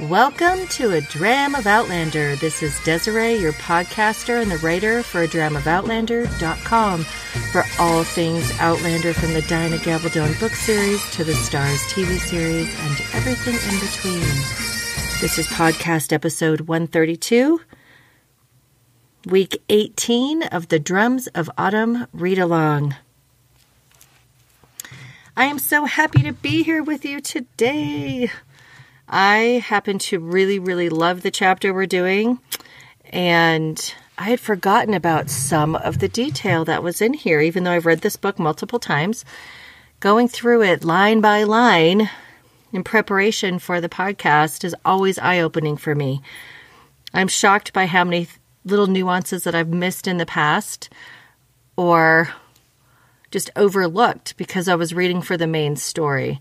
Welcome to A Dram of Outlander. This is Desiree, your podcaster and the writer for adramofOutlander.com for all things Outlander, from the Diana Gabaldon book series to the Stars TV series and everything in between. This is podcast episode 132, week 18 of the Drums of Autumn read-along. I am so happy to be here with you today. I happen to really, really love the chapter we're doing, and I had forgotten about some of the detail that was in here, even though I've read this book multiple times. Going through it line by line in preparation for the podcast is always eye-opening for me. I'm shocked by how many little nuances that I've missed in the past, or just overlooked because I was reading for the main story.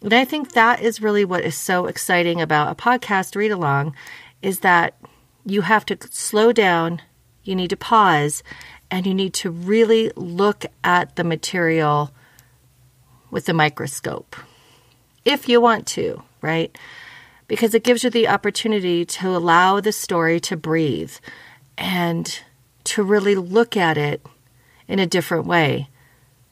And I think that is really what is so exciting about a podcast read-along, is that you have to slow down, you need to pause, and you need to really look at the material with the microscope, if you want to, right? Because it gives you the opportunity to allow the story to breathe and to really look at it in a different way.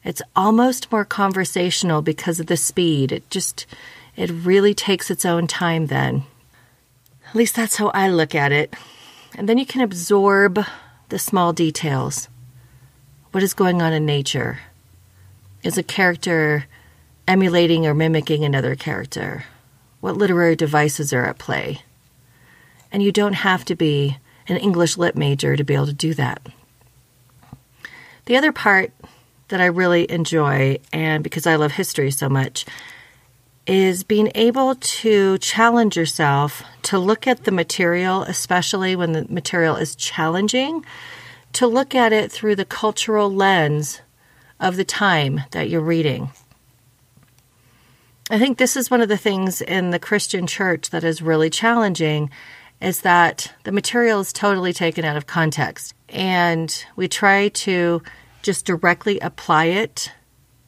It's almost more conversational because of the speed. It really takes its own time then. At least that's how I look at it. And then you can absorb the small details. What is going on in nature? Is a character emulating or mimicking another character? What literary devices are at play? And you don't have to be an English lit major to be able to do that. The other part that I really enjoy, and because I love history so much, is being able to challenge yourself to look at the material, especially when the material is challenging, to look at it through the cultural lens of the time that you're reading. I think this is one of the things in the Christian church that is really challenging, is that the material is totally taken out of context, and we try to just directly apply it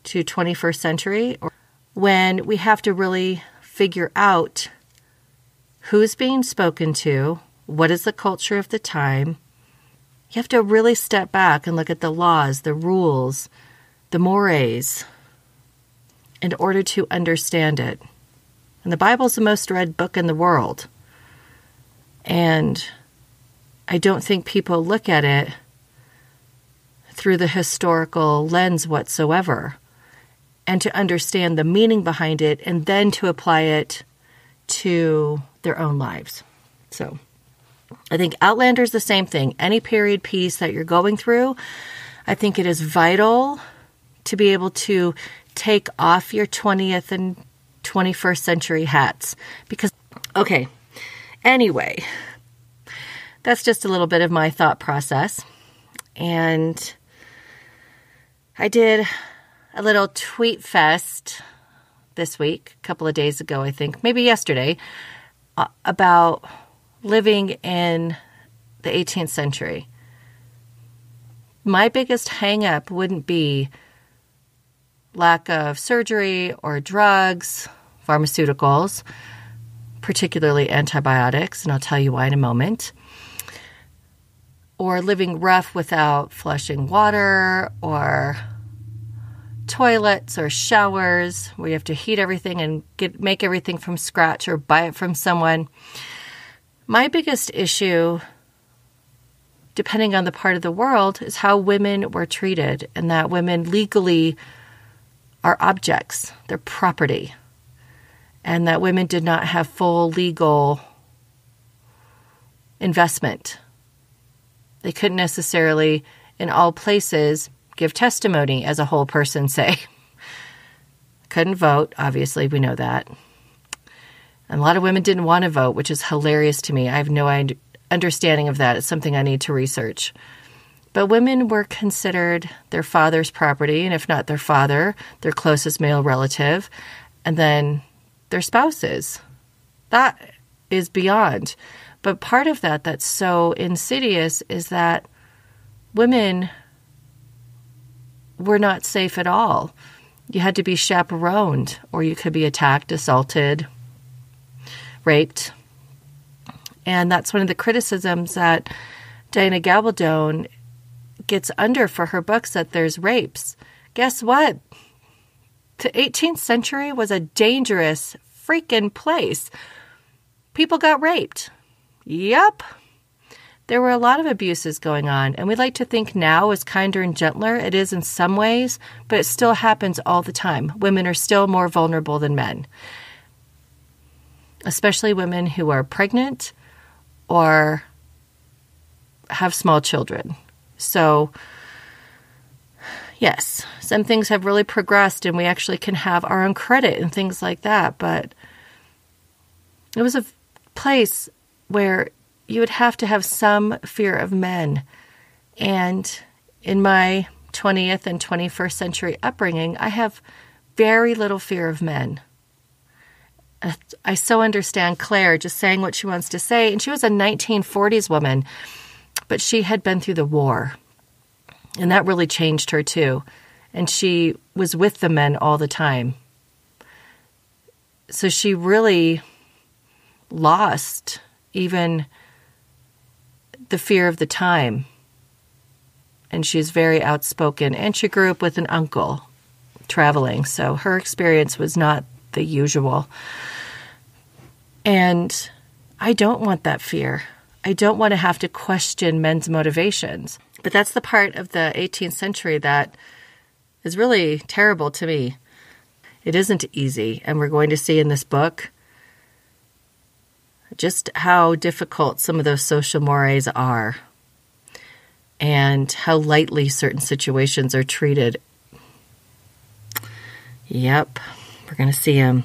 to 21st century, or when we have to really figure out who's being spoken to, what is the culture of the time. You have to really step back and look at the laws, the rules, the mores in order to understand it. And the Bible's the most read book in the world. And I don't think people look at it through the historical lens whatsoever, and to understand the meaning behind it, and then to apply it to their own lives. So I think Outlander's the same thing. Any period piece that you're going through, I think it is vital to be able to take off your 20th and 21st century hats. Because, okay, anyway, that's just a little bit of my thought process. And I did a little tweet fest this week, a couple of days ago, I think, maybe yesterday, about living in the 18th century. My biggest hang-up wouldn't be lack of surgery or drugs, pharmaceuticals, particularly antibiotics, and I'll tell you why in a moment, or living rough without flushing water, or toilets or showers where you have to heat everything and make everything from scratch or buy it from someone. My biggest issue, depending on the part of the world, is how women were treated, and that women legally are objects, they're property, and that women did not have full legal investment. They couldn't necessarily, in all places, give testimony as a whole person, say. Couldn't vote, obviously, we know that. And a lot of women didn't want to vote, which is hilarious to me. I have no understanding of that. It's something I need to research. But women were considered their father's property, and if not their father, their closest male relative, and then their spouses. That is beyond. But part of that that's so insidious is that women were not safe at all. You had to be chaperoned, or you could be attacked, assaulted, raped, And that's one of the criticisms that Diana Gabaldon gets under for her books, that there's rapes. Guess what? The 18th century was a dangerous freaking place. People got raped. Yep. There were a lot of abuses going on, and we like to think now is kinder and gentler. It is in some ways, but it still happens all the time. Women are still more vulnerable than men, especially women who are pregnant or have small children. So, yes, some things have really progressed, and we actually can have our own credit and things like that, but it was a place where you would have to have some fear of men. And in my 20th and 21st century upbringing, I have very little fear of men. I so understand Claire just saying what she wants to say. And she was a 1940s woman, but she had been through the war. And that really changed her too. And she was with the men all the time. So she really lost even the fear of the time. And she's very outspoken. And she grew up with an uncle traveling. So her experience was not the usual. And I don't want that fear. I don't want to have to question men's motivations. But that's the part of the 18th century that is really terrible to me. It isn't easy. And we're going to see in this book just how difficult some of those social mores are and how lightly certain situations are treated. Yep, we're going to see them.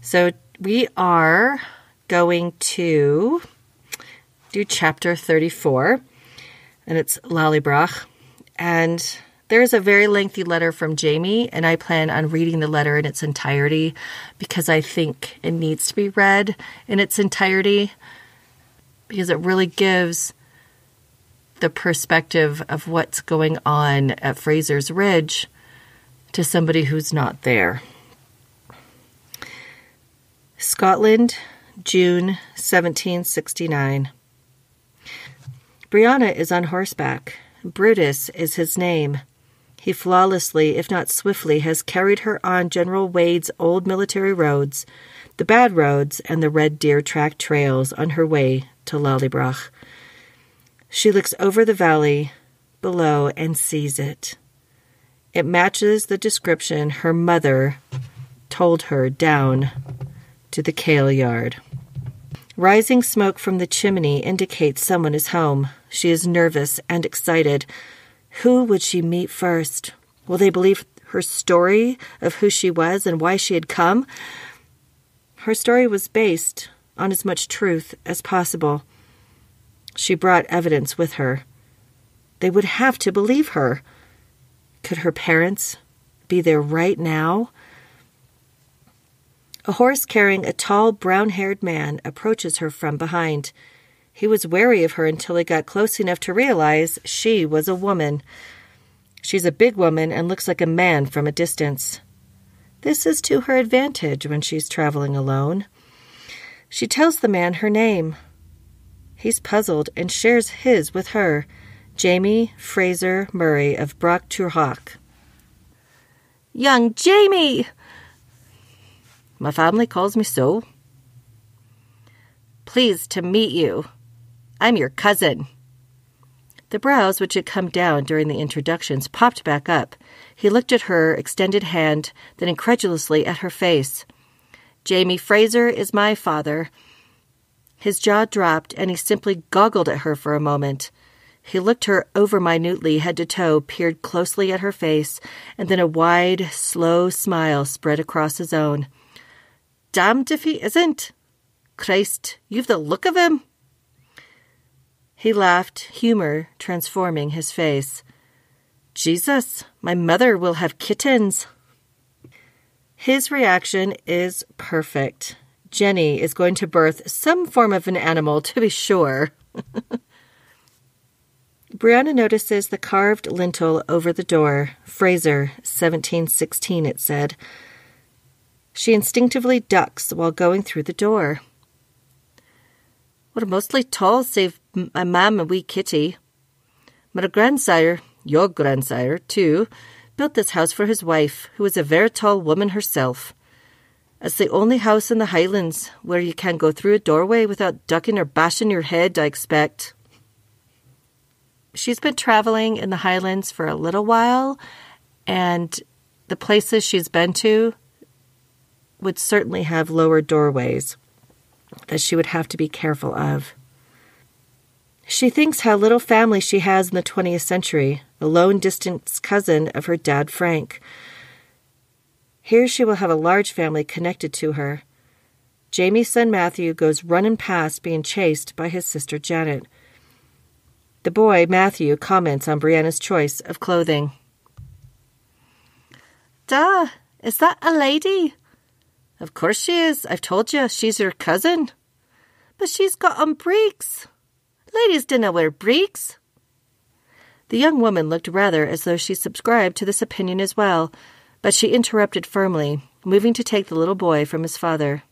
So we are going to do chapter 34, and it's Lallybroch. And there is a very lengthy letter from Jamie, and I plan on reading the letter in its entirety because I think it needs to be read in its entirety because it really gives the perspective of what's going on at Fraser's Ridge to somebody who's not there. Scotland, June 1769. Brianna is on horseback. Brutus is his name. He flawlessly, if not swiftly, has carried her on General Wade's old military roads, the bad roads and the red deer track trails on her way to Lallybroch. She looks over the valley below and sees it. It matches the description her mother told her down to the kailyard. Rising smoke from the chimney indicates someone is home. She is nervous and excited. Who would she meet first? Will they believe her story of who she was and why she had come? Her story was based on as much truth as possible. She brought evidence with her. They would have to believe her. Could her parents be there right now? A horse carrying a tall, brown-haired man approaches her from behind. He was wary of her until he got close enough to realize she was a woman. She's a big woman and looks like a man from a distance. This is to her advantage when she's traveling alone. She tells the man her name. He's puzzled and shares his with her, Jamie Fraser Murray of Broch Tuarach. Young Jamie! My family calls me so. Pleased to meet you. I'm your cousin. The brows which had come down during the introductions popped back up. He looked at her extended hand, then incredulously at her face. Jamie Fraser is my father. His jaw dropped, and he simply goggled at her for a moment. He looked her over minutely, head to toe, peered closely at her face, and then a wide, slow smile spread across his own. Damned if he isn't. Christ, you've the look of him. He laughed, humor transforming his face. Jesus, my mother will have kittens. His reaction is perfect. Jenny is going to birth some form of an animal, to be sure. Brianna notices the carved lintel over the door. Fraser, 1716, it said. She instinctively ducks while going through the door. We're mostly tall, save my mam and wee Kitty. But a grandsire, your grandsire, too, built this house for his wife, who is a very tall woman herself. It's the only house in the Highlands where you can go through a doorway without ducking or bashing your head, I expect. She's been traveling in the Highlands for a little while, and the places she's been to would certainly have lower doorways that she would have to be careful of. She thinks how little family she has in the 20th century, a lone distant cousin of her dad, Frank. Here she will have a large family connected to her. Jamie's son Matthew goes running past being chased by his sister Janet. The boy, Matthew, comments on Brianna's choice of clothing. "Da, is that a lady?" "Of course she is. I've told you, she's your cousin." "But she's got on breeks. Ladies dinna wear breeks." The young woman looked rather as though she subscribed to this opinion as well, but she interrupted firmly, moving to take the little boy from his father.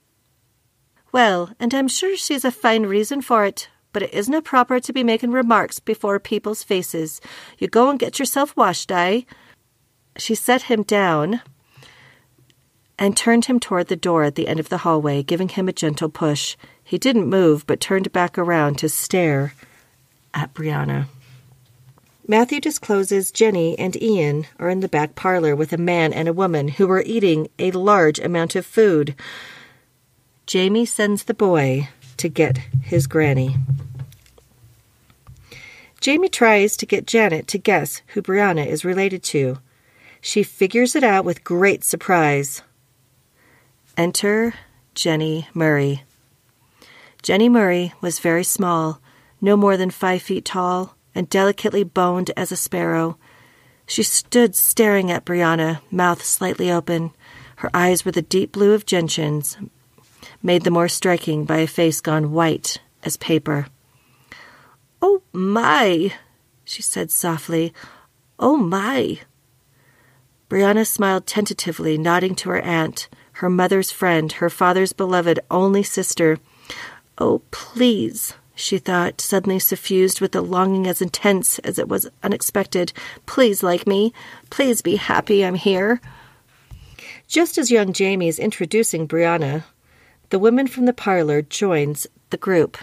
"Well, and I'm sure she's a fine reason for it, but it isna proper to be making remarks before people's faces. You go and get yourself washed, aye." She set him down and turned him toward the door at the end of the hallway, giving him a gentle push. He didn't move, but turned back around to stare at Brianna. Matthew discloses Jenny and Ian are in the back parlor with a man and a woman who are eating a large amount of food. Jamie sends the boy to get his granny. Jamie tries to get Janet to guess who Brianna is related to. She figures it out with great surprise. Enter Jenny Murray. Jenny Murray was very small, no more than 5 feet tall, and delicately boned as a sparrow. She stood staring at Brianna, mouth slightly open. Her eyes were the deep blue of gentians, made the more striking by a face gone white as paper. "Oh, my," she said softly. "Oh, my." Brianna smiled tentatively, nodding to her aunt, her mother's friend, her father's beloved only sister. "Oh, please," she thought, suddenly suffused with a longing as intense as it was unexpected. "Please like me. Please be happy I'm here." Just as young Jamie is introducing Brianna, the woman from the parlor joins the group.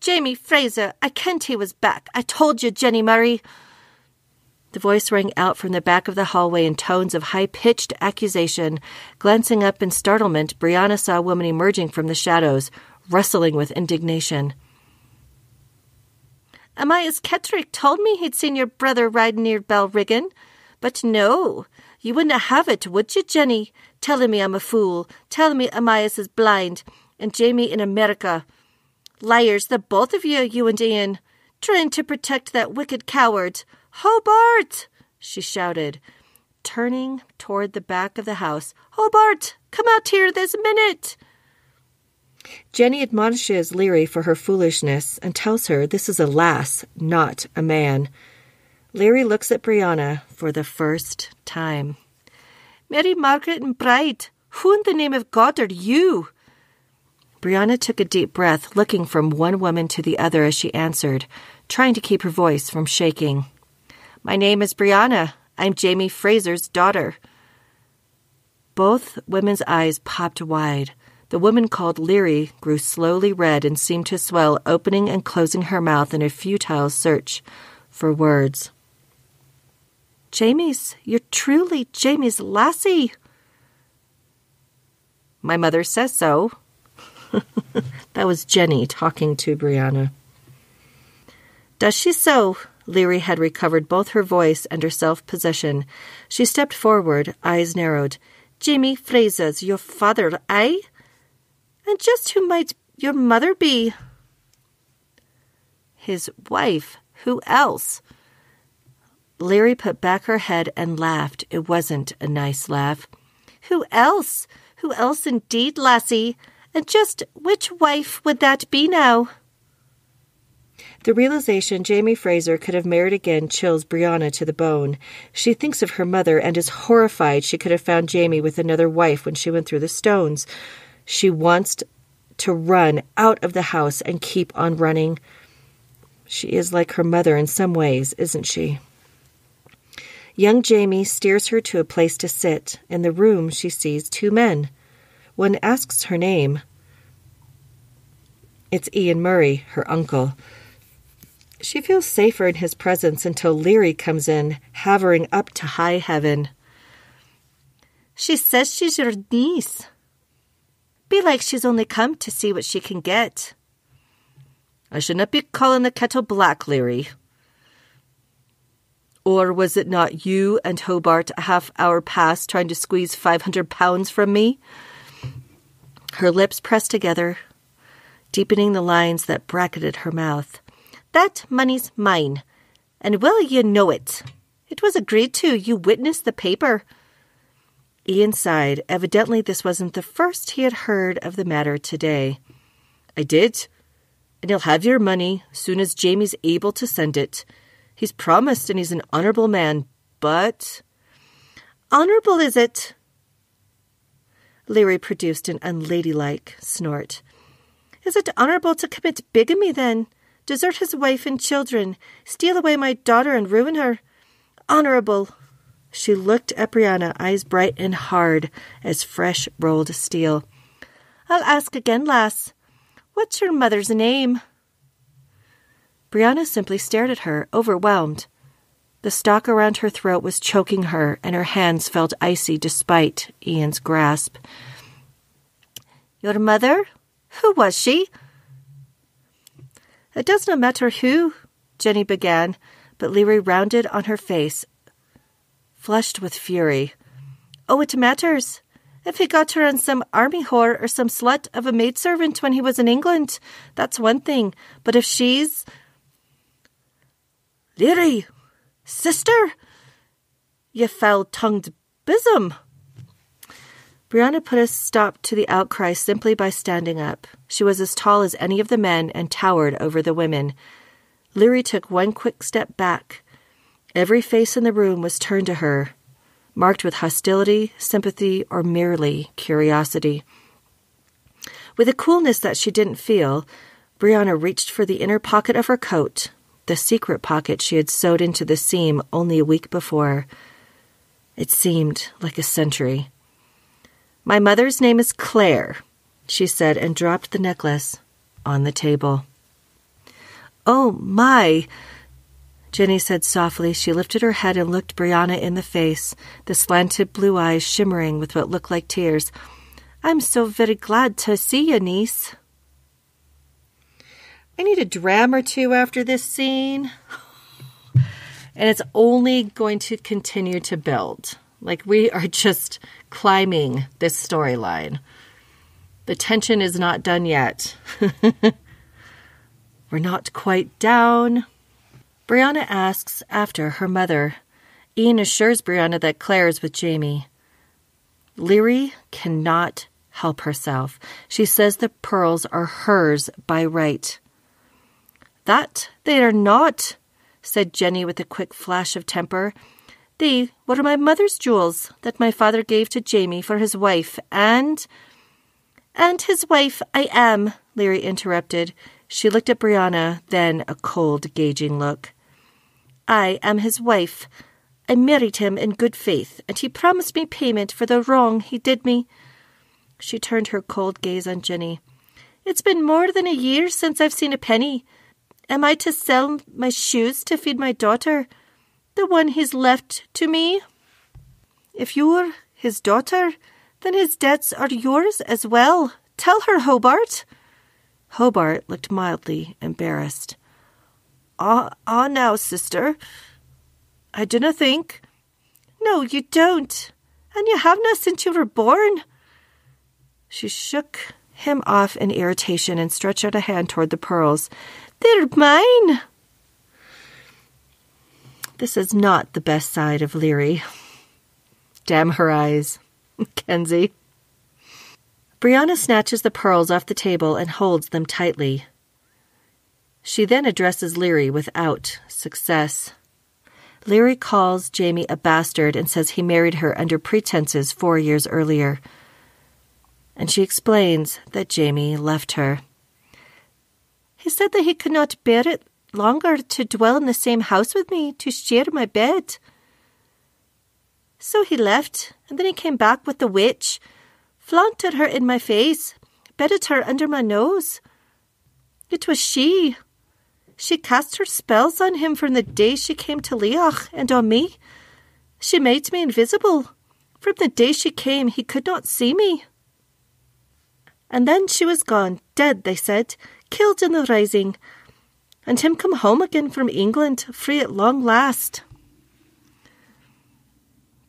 "Jamie Fraser, I kent he was back. I told you, Jenny Murray." The voice rang out from the back of the hallway in tones of high-pitched accusation. Glancing up in startlement, Brianna saw a woman emerging from the shadows, rustling with indignation. "Amyas Kettrick told me he'd seen your brother ride near Balriggin. But no, you wouldna have it, would you, Jenny? Telling me I'm a fool, telling me Amyas is blind, and Jamie in America. Liars, the both of you, you and Ian, trying to protect that wicked coward. Hobart!" she shouted, turning toward the back of the house. "Hobart, come out here this minute!" Jenny admonishes Leary for her foolishness and tells her this is a lass, not a man. Leary looks at Brianna for the first time. "Mary Margaret and Bride, who in the name of God are you?" Brianna took a deep breath, looking from one woman to the other as she answered, trying to keep her voice from shaking. "My name is Brianna. I'm Jamie Fraser's daughter." Both women's eyes popped wide. The woman called Leary grew slowly red and seemed to swell, opening and closing her mouth in a futile search for words. "Jamie's, you're truly Jamie's lassie." "My mother says so." That was Jenny talking to Brianna. "Does she so?" Leary had recovered both her voice and her self-possession. She stepped forward, eyes narrowed. "Jamie Fraser's your father, eh? And just who might your mother be?" "His wife. Who else?" Leary put back her head and laughed. It wasn't a nice laugh. "Who else? Who else indeed, lassie? And just which wife would that be now?" The realization Jamie Fraser could have married again chills Brianna to the bone. She thinks of her mother and is horrified she could have found Jamie with another wife when she went through the stones. She wants to run out of the house and keep on running. She is like her mother in some ways, isn't she? Young Jamie steers her to a place to sit. In the room, she sees two men. One asks her name. It's Ian Murray, her uncle. She feels safer in his presence until Leary comes in, havering up to high heaven. She says she's your niece. Be like she's only come to see what she can get. I shouldn't be calling the kettle black, Leary. Or was it not you and Hobart a half-hour past trying to squeeze 500 pounds from me? Her lips pressed together, deepening the lines that bracketed her mouth. That money's mine, and will you know it? It was agreed to. You witnessed the paper. Ian sighed. Evidently this wasn't the first he had heard of the matter today. I did, and he'll have your money soon as Jamie's able to send it. He's promised, and he's an honourable man, but... Honourable, is it? Leary produced an unladylike snort. Is it honourable to commit bigamy, then? Desert his wife and children? Steal away my daughter and ruin her? Honourable! She looked at Brianna, eyes bright and hard as fresh rolled steel. I'll ask again, lass. What's your mother's name? Brianna simply stared at her, overwhelmed. The stock around her throat was choking her, and her hands felt icy despite Ian's grasp. Your mother? Who was she? It does not matter who, Jenny began, but Leary rounded on her face, flushed with fury. Oh, it matters. If he got her on some army whore or some slut of a maidservant when he was in England, that's one thing. But if she's... Leary! Sister! Ye foul-tongued bism! Brianna put a stop to the outcry simply by standing up. She was as tall as any of the men and towered over the women. Leary took one quick step back. Every face in the room was turned to her, marked with hostility, sympathy, or merely curiosity. With a coolness that she didn't feel, Brianna reached for the inner pocket of her coat, the secret pocket she had sewed into the seam only a week before. It seemed like a century. My mother's name is Claire, she said, and dropped the necklace on the table. Oh, my, Jenny said softly. She lifted her head and looked Brianna in the face, the slanted blue eyes shimmering with what looked like tears. I'm so very glad to see you, niece. I need a dram or two after this scene. And it's only going to continue to build. Like, we are just climbing this storyline. The tension is not done yet. We're not quite down. Brianna asks after her mother. Ian assures Brianna that Claire is with Jamie. Leary cannot help herself. She says the pearls are hers by right. That they are not, said Jenny with a quick flash of temper. They were my mother's jewels that my father gave to Jamie for his wife, and his wife I am, Leary interrupted. She looked at Brianna, then a cold, gauging look. I am his wife. I married him in good faith, and he promised me payment for the wrong he did me. She turned her cold gaze on Jenny. It's been more than a year since I've seen a penny. Am I to sell my shoes to feed my daughter, the one he's left to me? If you're his daughter, then his debts are yours as well. Tell her, Hobart. Hobart looked mildly embarrassed. Ah, now, sister. I dinna think. No, you don't. And you havena since you were born. She shook him off in irritation and stretched out a hand toward the pearls. They're mine. This is not the best side of Leary. Damn her eyes, Kenzie. Brianna snatches the pearls off the table and holds them tightly. She then addresses Leary without success. Leary calls Jamie a bastard and says he married her under pretenses 4 years earlier. and she explains that Jamie left her. He said that he could not bear it longer to dwell in the same house with me, to share my bed. So he left, and then he came back with the witch, flaunted her in my face, bedded her under my nose. It was she. She cast her spells on him from the day she came to Leoch, and on me. She made me invisible. From the day she came, he could not see me. And then she was gone, dead, they said, killed in the rising, and him come home again from England, free at long last.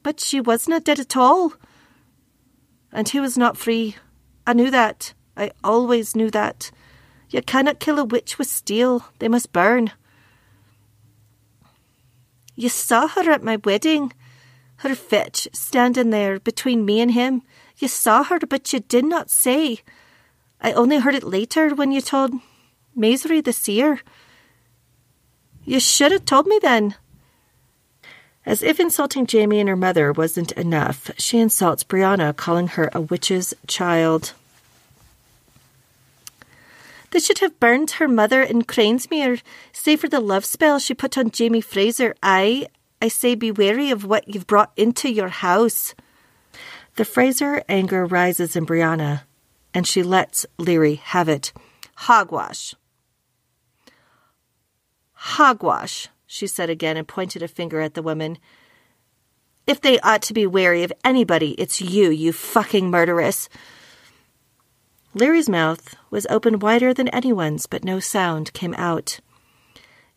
But she was not dead at all, and he was not free. I knew that. I always knew that. You cannot kill a witch with steel. They must burn. You saw her at my wedding, her fetch standing there between me and him. You saw her, but you did not say. I only heard it later when you told Maisri the seer. You should have told me then. As if insulting Jamie and her mother wasn't enough, she insults Brianna, calling her a witch's child. They should have burned her mother in Cranesmere, save for the love spell she put on Jamie Fraser. I say be wary of what you've brought into your house. The Fraser anger rises in Brianna, and she lets Leary have it. Hogwash. Hogwash, she said again and pointed a finger at the woman. If they ought to be wary of anybody, it's you, you fucking murderess. Leary's mouth was open wider than anyone's, but no sound came out.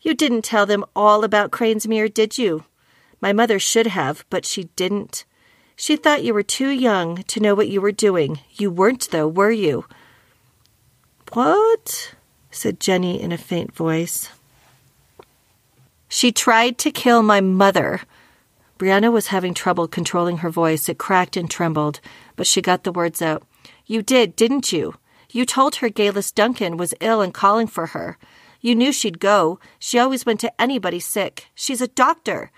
You didn't tell them all about Cranesmere, did you? My mother should have, but she didn't. She thought you were too young to know what you were doing. You weren't, though, were you? What? Said Jenny in a faint voice. She tried to kill my mother. Brianna was having trouble controlling her voice. It cracked and trembled, but she got the words out. You did, didn't you? You told her Geillis Duncan was ill and calling for her. You knew she'd go. She always went to anybody sick. She's a doctor.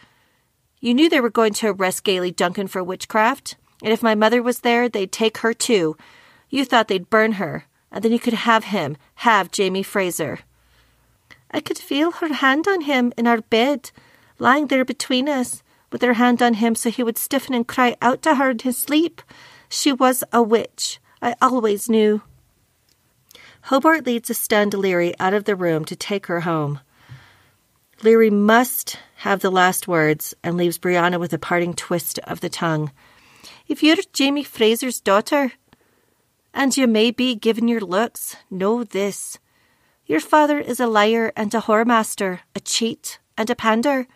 You knew they were going to arrest Geillis Duncan for witchcraft, and if my mother was there, they'd take her too. You thought they'd burn her, and then you could have him, have Jamie Fraser. I could feel her hand on him in our bed, lying there between us, with her hand on him so he would stiffen and cry out to her in his sleep. She was a witch. I always knew. Hobart leads a stunned Leary out of the room to take her home. Leary must have the last words and leaves Brianna with a parting twist of the tongue. If you're Jamie Fraser's daughter, and you may be given your looks, know this. Your father is a liar and a whoremaster, a cheat and a pander.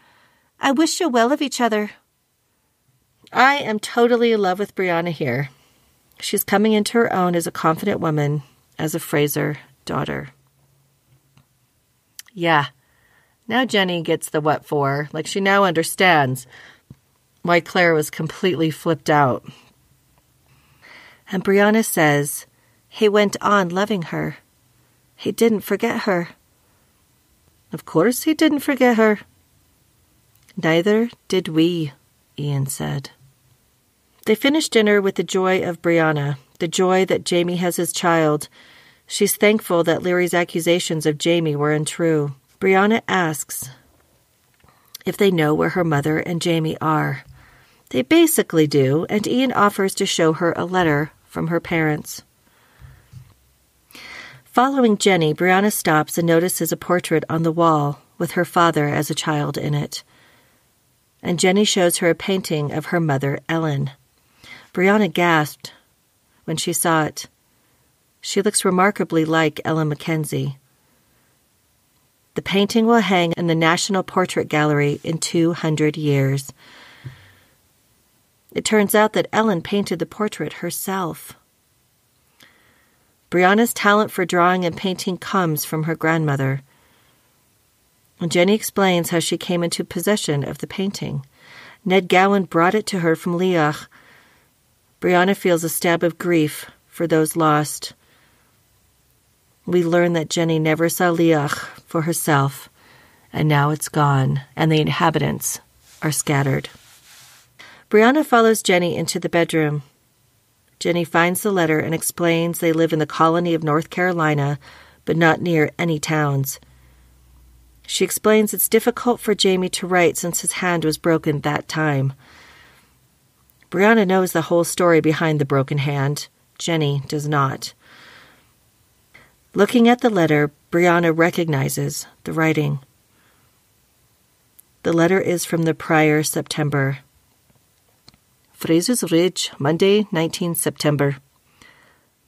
I wish you well of each other. I am totally in love with Brianna here. She's coming into her own as a confident woman, as a Fraser daughter. Yeah, now Jenny gets the what for. Like, she now understands why Claire was completely flipped out. And Brianna says, he went on loving her. He didn't forget her. Of course he didn't forget her. Neither did we, Ian said. They finish dinner with the joy of Brianna, the joy that Jamie has his child. She's thankful that Leary's accusations of Jamie were untrue. Brianna asks if they know where her mother and Jamie are. They basically do, and Ian offers to show her a letter from her parents. Following Jenny, Brianna stops and notices a portrait on the wall with her father as a child in it. And Jenny shows her a painting of her mother, Ellen. Brianna gasped when she saw it. She looks remarkably like Ellen Mackenzie. The painting will hang in the National Portrait Gallery in 200 years. It turns out that Ellen painted the portrait herself. Brianna's talent for drawing and painting comes from her grandmother. Jenny explains how she came into possession of the painting. Ned Gowan brought it to her from Leoch. Brianna feels a stab of grief for those lost. We learn that Jenny never saw Leoch for herself, and now it's gone, and the inhabitants are scattered. Brianna follows Jenny into the bedroom. Jenny finds the letter and explains they live in the colony of North Carolina, but not near any towns. She explains it's difficult for Jamie to write since his hand was broken that time. Brianna knows the whole story behind the broken hand. Jenny does not. Looking at the letter, Brianna recognizes the writing. The letter is from the prior September. Fraser's Ridge, Monday, 19 September.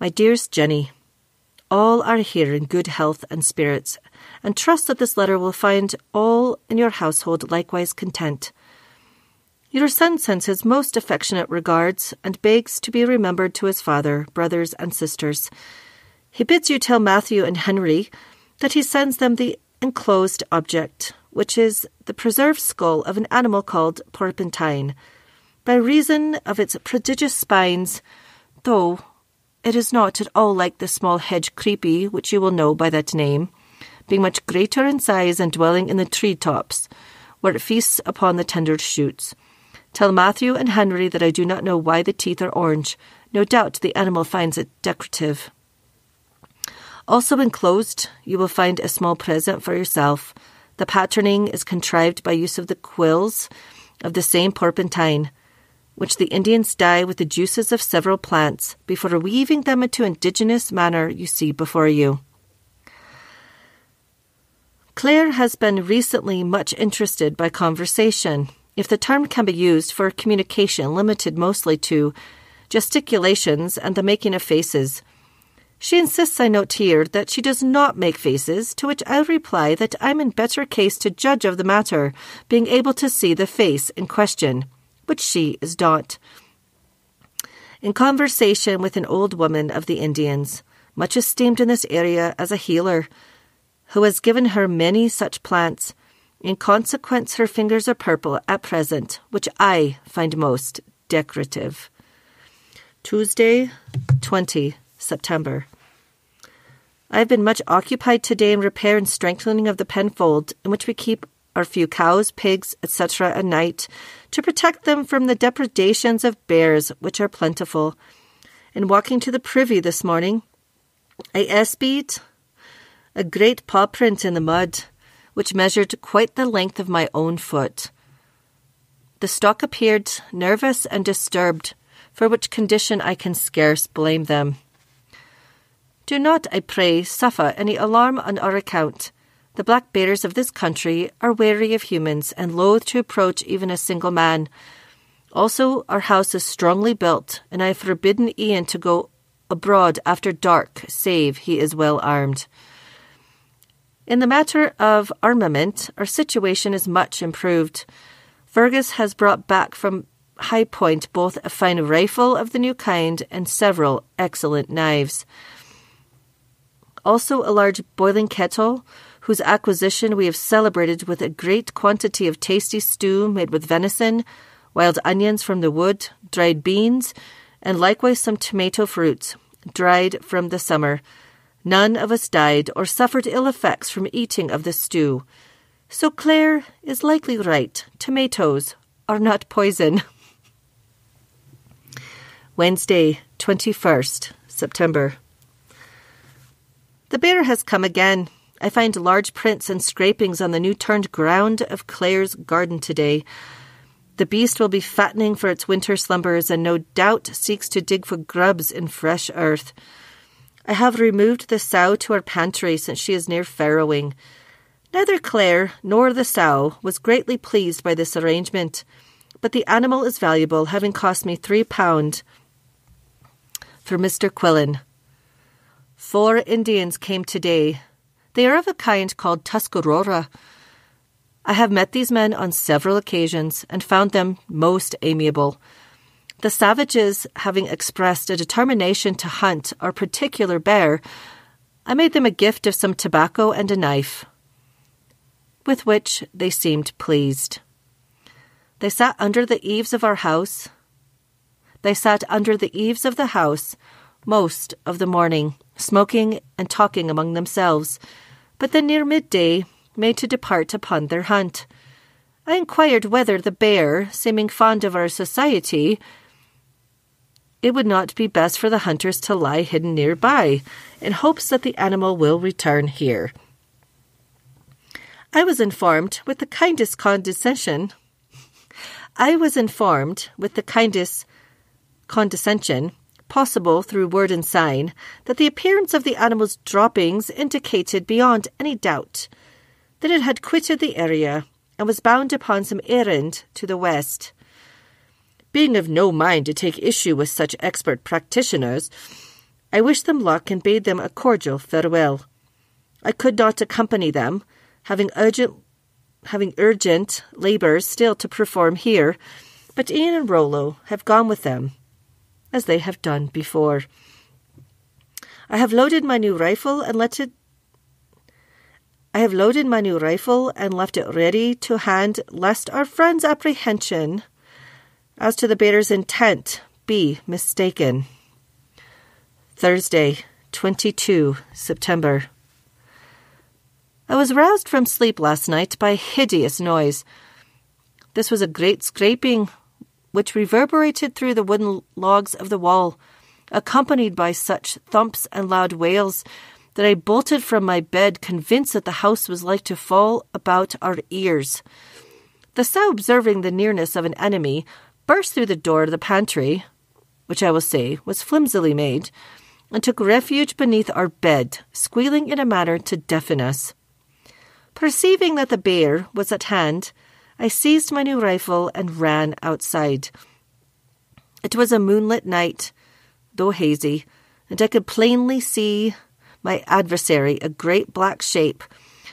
My dearest Jenny, all are here in good health and spirits, and trust that this letter will find all in your household likewise content. Your son sends his most affectionate regards and begs to be remembered to his father, brothers, and sisters. He bids you tell Matthew and Henry that he sends them the enclosed object, which is the preserved skull of an animal called Porpentine, by reason of its prodigious spines, though it is not at all like the small hedge creepy, which you will know by that name, being much greater in size and dwelling in the tree-tops, where it feasts upon the tender shoots. Tell Matthew and Henry that I do not know why the teeth are orange. No doubt the animal finds it decorative. Also enclosed, you will find a small present for yourself. The patterning is contrived by use of the quills of the same Porpentine, which the Indians dye with the juices of several plants before weaving them into indigenous manner you see before you. Claire has been recently much interested by conversation, if the term can be used for communication limited mostly to gesticulations and the making of faces. She insists, I note here, that she does not make faces, to which I reply that I'm in better case to judge of the matter, being able to see the face in question, which she is not. In conversation with an old woman of the Indians, much esteemed in this area as a healer, who has given her many such plants, in consequence her fingers are purple at present, which I find most decorative. Tuesday, 20 September. I have been much occupied today in repair and strengthening of the penfold, in which we keep our few cows, pigs, etc. at night, to protect them from the depredations of bears, which are plentiful. In walking to the privy this morning, I espied a great paw print in the mud, which measured quite the length of my own foot. The stock appeared nervous and disturbed, for which condition I can scarce blame them. Do not, I pray, suffer any alarm on our account. The black bears of this country are wary of humans and loath to approach even a single man. Also, our house is strongly built, and I have forbidden Ian to go abroad after dark, save he is well armed. In the matter of armament, our situation is much improved. Fergus has brought back from High Point both a fine rifle of the new kind and several excellent knives. Also a large boiling kettle, whose acquisition we have celebrated with a great quantity of tasty stew made with venison, wild onions from the wood, dried beans, and likewise some tomato fruits, dried from the summer. None of us died or suffered ill effects from eating of the stew. So Claire is likely right. Tomatoes are not poison. Wednesday, 21st September. The bear has come again. I find large prints and scrapings on the new-turned ground of Claire's garden today. The beast will be fattening for its winter slumbers and no doubt seeks to dig for grubs in fresh earth. I have removed the sow to her pantry since she is near farrowing. Neither Claire nor the sow was greatly pleased by this arrangement, but the animal is valuable, having cost me £3 for Mr. Quillen. 4 Indians came today. They are of a kind called Tuscarora. I have met these men on several occasions and found them most amiable. The savages, having expressed a determination to hunt our particular bear, I made them a gift of some tobacco and a knife, with which they seemed pleased. They sat under the eaves of our house. They sat under the eaves of the house most of the morning, smoking and talking among themselves, but then near midday made to depart upon their hunt. I inquired whether the bear, seeming fond of our society, it would not be best for the hunters to lie hidden nearby, in hopes that the animal will return here. I was informed with the kindest condescension possible through word and sign that the appearance of the animal's droppings indicated beyond any doubt that it had quitted the area and was bound upon some errand to the west. Being of no mind to take issue with such expert practitioners, I wished them luck and bade them a cordial farewell. I could not accompany them, having urgent labours still to perform here, but Ian and Rollo have gone with them, as they have done before. I have loaded my new rifle and left it ready to hand, lest our friend's apprehension as to the bearer's intent be mistaken. Thursday, 22 September. I was roused from sleep last night by a hideous noise. This was a great scraping, which reverberated through the wooden logs of the wall, accompanied by such thumps and loud wails that I bolted from my bed, convinced that the house was like to fall about our ears. The sow, observing the nearness of an enemy, burst through the door of the pantry, which I will say was flimsily made, and took refuge beneath our bed, squealing in a manner to deafen us. Perceiving that the bear was at hand, I seized my new rifle and ran outside. It was a moonlit night, though hazy, and I could plainly see my adversary, a great black shape,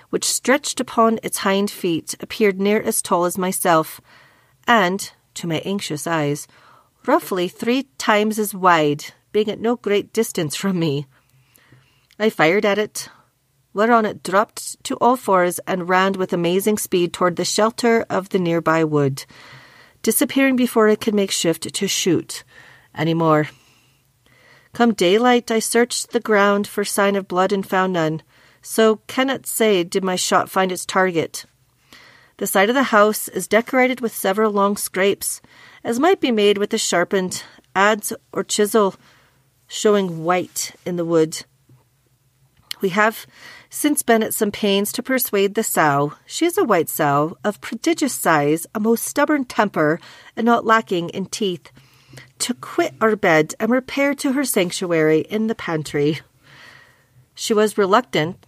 which stretched upon its hind feet, appeared near as tall as myself, and, to my anxious eyes, roughly 3 times as wide, being at no great distance from me. I fired at it, whereon it dropped to all fours and ran with amazing speed toward the shelter of the nearby wood, disappearing before I could make shift to shoot any more. Come daylight, I searched the ground for sign of blood and found none, so cannot say did my shot find its target. The side of the house is decorated with several long scrapes, as might be made with a sharpened adze or chisel, showing white in the wood. We have since been at some pains to persuade the sow. She is a white sow of prodigious size, a most stubborn temper, and not lacking in teeth, to quit our bed and repair to her sanctuary in the pantry. She was reluctant,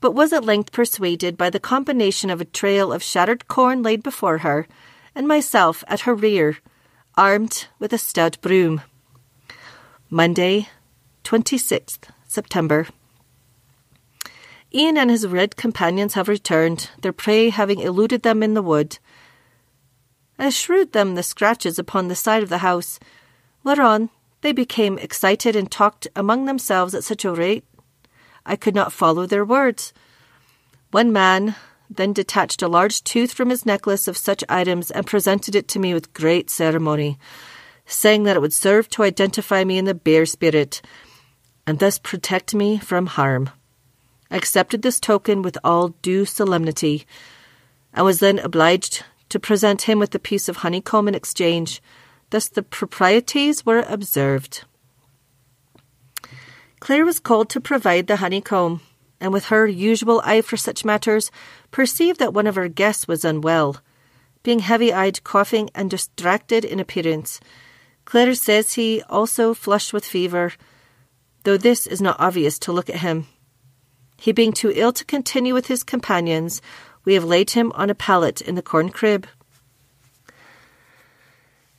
but was at length persuaded by the combination of a trail of shattered corn laid before her, and myself at her rear, armed with a stout broom. Monday, 26th September. Ian and his red companions have returned, their prey having eluded them in the wood. I shewed them the scratches upon the side of the house, whereon they became excited and talked among themselves at such a rate I could not follow their words. One man then detached a large tooth from his necklace of such items and presented it to me with great ceremony, saying that it would serve to identify me in the bear spirit, and thus protect me from harm. I accepted this token with all due solemnity. I was then obliged to present him with a piece of honeycomb in exchange. Thus the proprieties were observed. Claire was called to provide the honeycomb, and with her usual eye for such matters, perceived that one of her guests was unwell, being heavy-eyed, coughing, and distracted in appearance. Claire says he also flushed with fever, though this is not obvious to look at him. He being too ill to continue with his companions, we have laid him on a pallet in the corn-crib.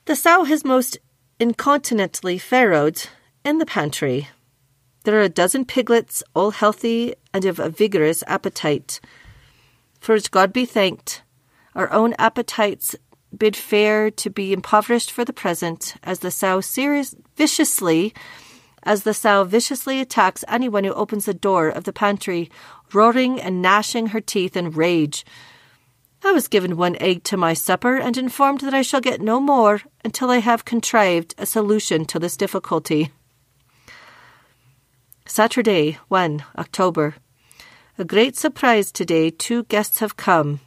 The sow has most incontinently farrowed in the pantry. There are a dozen piglets, all healthy and of a vigorous appetite. For as God be thanked, our own appetites bid fair to be impoverished for the present, as the sow viciously attacks anyone who opens the door of the pantry, roaring and gnashing her teeth in rage. I was given 1 egg to my supper and informed that I shall get no more until I have contrived a solution to this difficulty. Saturday, 1 October. A great surprise today. 2 guests have come,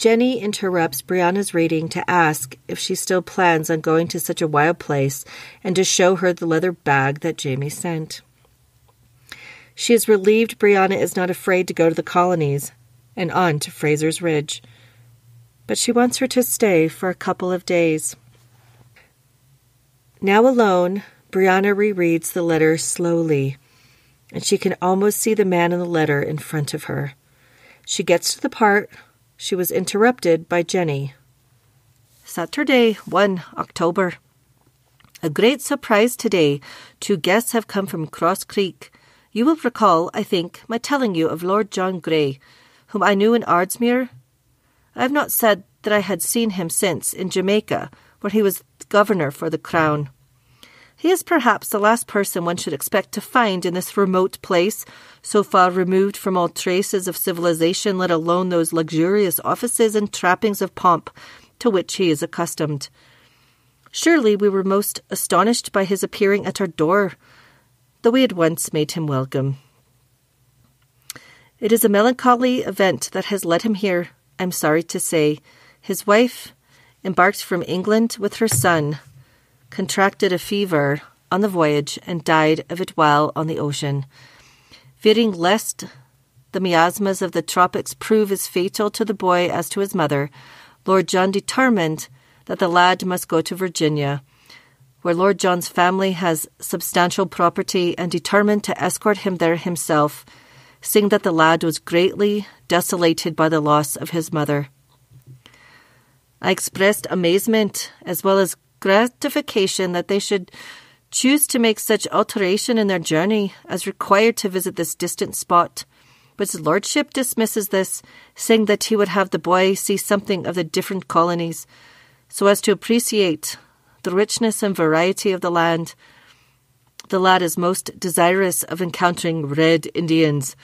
Jenny interrupts Brianna's reading to ask if she still plans on going to such a wild place and to show her the leather bag that Jamie sent. She is relieved Brianna is not afraid to go to the colonies and on to Fraser's Ridge, but she wants her to stay for a couple of days. Now alone, Brianna rereads the letter slowly, and she can almost see the man in the letter in front of her. She gets to the part she was interrupted by Jenny. Saturday, 1 October. A great surprise today. 2 guests have come from Cross Creek. You will recall, I think, my telling you of Lord John Grey, whom I knew in Ardsmuir. I have not said that I had seen him since in Jamaica, where he was governor for the Crown. He is perhaps the last person one should expect to find in this remote place, so far removed from all traces of civilization, let alone those luxurious offices and trappings of pomp to which he is accustomed. Surely we were most astonished by his appearing at our door, though we had once made him welcome. It is a melancholy event that has led him here, I am sorry to say. His wife embarked from England with her son, contracted a fever on the voyage, and died of it while on the ocean. Fearing lest the miasmas of the tropics prove as fatal to the boy as to his mother, Lord John determined that the lad must go to Virginia, where Lord John's family has substantial property, and determined to escort him there himself, seeing that the lad was greatly desolated by the loss of his mother. I expressed amazement as well as gratification that they should choose to make such alteration in their journey as required to visit this distant spot, but his lordship dismisses this, saying that he would have the boy see something of the different colonies, so as to appreciate the richness and variety of the land. The lad is most desirous of encountering red Indians,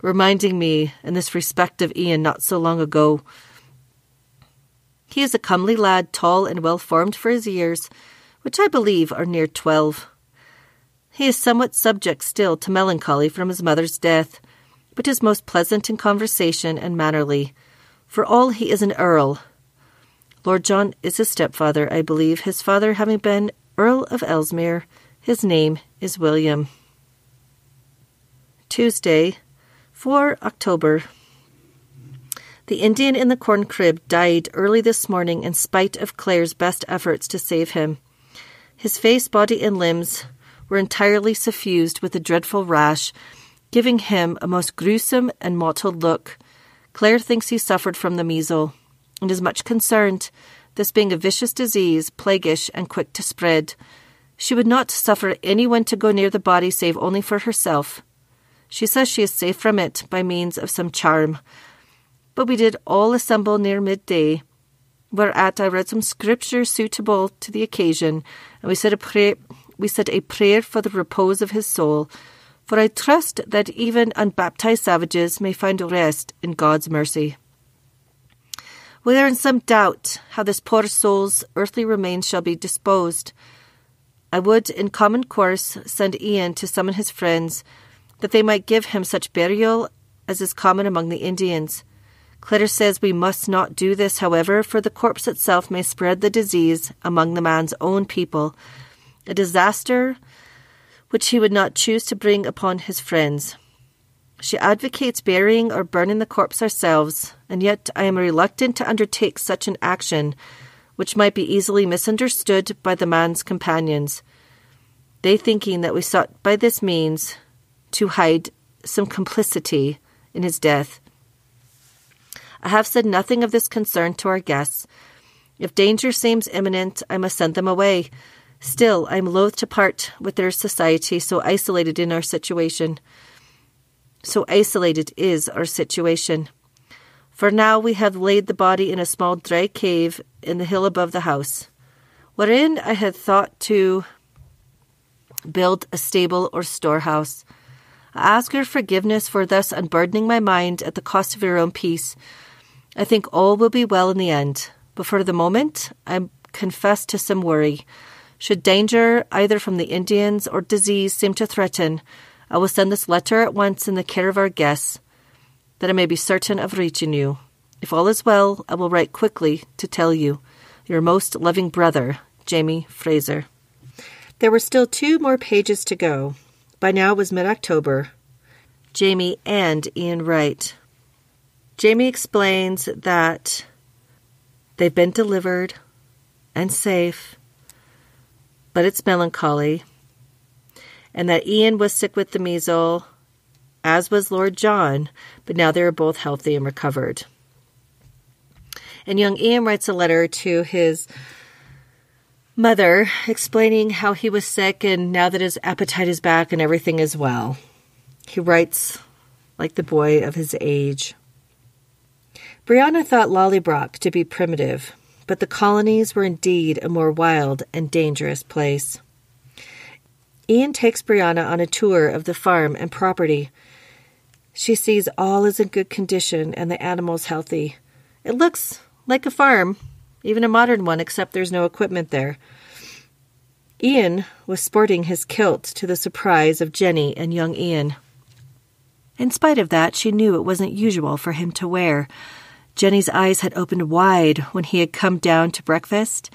reminding me in this respect of Ian not so long ago. He is a comely lad, tall and well-formed for his years, which I believe are near 12. He is somewhat subject still to melancholy from his mother's death, but is most pleasant in conversation and mannerly. For all he is an earl. Lord John is his stepfather, I believe, his father having been Earl of Ellesmere. His name is William. Tuesday, 4 October. The Indian in the corn crib died early this morning in spite of Claire's best efforts to save him. His face, body, and limbs were entirely suffused with a dreadful rash, giving him a most gruesome and mottled look. Claire thinks he suffered from the measles, and is much concerned, this being a vicious disease, plaguish and quick to spread. She would not suffer anyone to go near the body save only for herself. She says she is safe from it by means of some charm. But we did all assemble near midday, whereat I read some scripture suitable to the occasion, and we said a prayer for the repose of his soul, for I trust that even unbaptized savages may find rest in God's mercy. We are in some doubt how this poor soul's earthly remains shall be disposed. I would, in common course, send Ian to summon his friends, that they might give him such burial as is common among the Indians. Claire says we must not do this, however, for the corpse itself may spread the disease among the man's own people, a disaster which he would not choose to bring upon his friends. She advocates burying or burning the corpse ourselves, and yet I am reluctant to undertake such an action, which might be easily misunderstood by the man's companions, they thinking that we sought by this means to hide some complicity in his death. I have said nothing of this concern to our guests. If danger seems imminent, I must send them away. Still, I am loath to part with their society, so isolated is our situation. For now we have laid the body in a small dry cave in the hill above the house, wherein I had thought to build a stable or storehouse. I ask your forgiveness for thus unburdening my mind at the cost of your own peace. I think all will be well in the end, but for the moment I confess to some worry. Should danger either from the Indians or disease seem to threaten, I will send this letter at once in the care of our guests, that I may be certain of reaching you. If all is well, I will write quickly to tell you. Your most loving brother, Jamie Fraser. There were still 2 more pages to go. By now it was mid-October. Jamie and Ian write. Jamie explains that they've been delivered and safe, but it's melancholy, and that Ian was sick with the measles, as was Lord John, but now they are both healthy and recovered. And young Ian writes a letter to his mother explaining how he was sick and now that his appetite is back and everything is well. He writes like the boy of his age. Brianna thought Lallybroch to be primitive, but the colonies were indeed a more wild and dangerous place. Ian takes Brianna on a tour of the farm and property. She sees all is in good condition and the animals healthy. It looks like a farm, even a modern one, except there's no equipment there. Ian was sporting his kilt to the surprise of Jenny and young Ian. In spite of that, she knew it wasn't usual for him to wear. Jenny's eyes had opened wide when he had come down to breakfast.